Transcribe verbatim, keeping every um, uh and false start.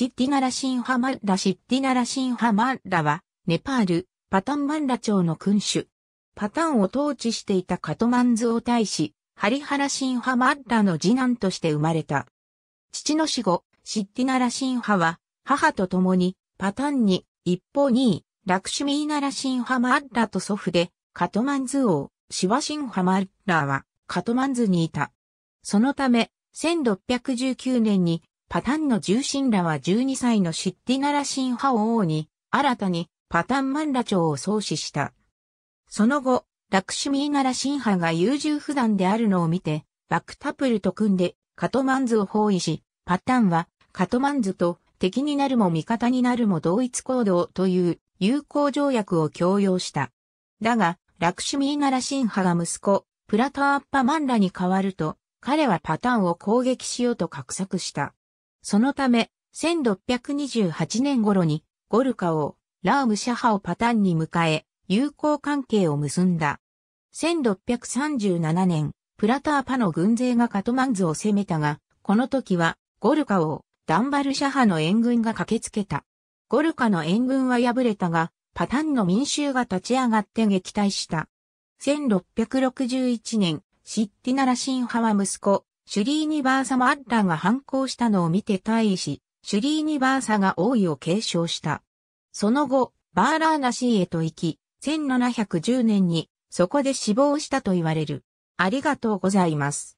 シッディナラシンハマッラシッディナラシンハマッラは、ネパール、パタンマンラ朝の君主。パタンを統治していたカトマンズ王太子、ハリハラシンハマッラの次男として生まれた。父の死後、シッディナラシンハは、母と共に、パタンに、一方に、ラクシュミーナラシンハマッラと祖父で、カトマンズ王、シワシンハマッラは、カトマンズにいた。そのため、せんろっぴゃくじゅうきゅうねんに、パタンの重臣らはじゅうにさいのシッディナラシンハを王に、新たにパタンマンラ朝を創始した。その後、ラクシュミーナラシンハが優柔不断であるのを見て、バクタプルと組んでカトマンズを包囲し、パタンはカトマンズと敵になるも味方になるも同一行動という友好条約を強要した。だが、ラクシュミーナラシンハが息子、プラターッパマンラに代わると、彼はパタンを攻撃しようと画策した。そのため、せんろっぴゃくにじゅうはちねん頃に、ゴルカ王、ラームシャハをパタンに迎え、友好関係を結んだ。せんろっぴゃくさんじゅうななねん、プラターパの軍勢がカトマンズを攻めたが、この時は、ゴルカ王、ダンバルシャハの援軍が駆けつけた。ゴルカの援軍は敗れたが、パタンの民衆が立ち上がって撃退した。せんろっぴゃくろくじゅういちねん、シッディナラシンハは息子、シュリーニバーサ・マッラが反抗したのを見て退位し、シュリーニバーサが王位を継承した。その後、バーラーナシーへと行き、せんななひゃくじゅうねんにそこで死亡したと言われる。ありがとうございます。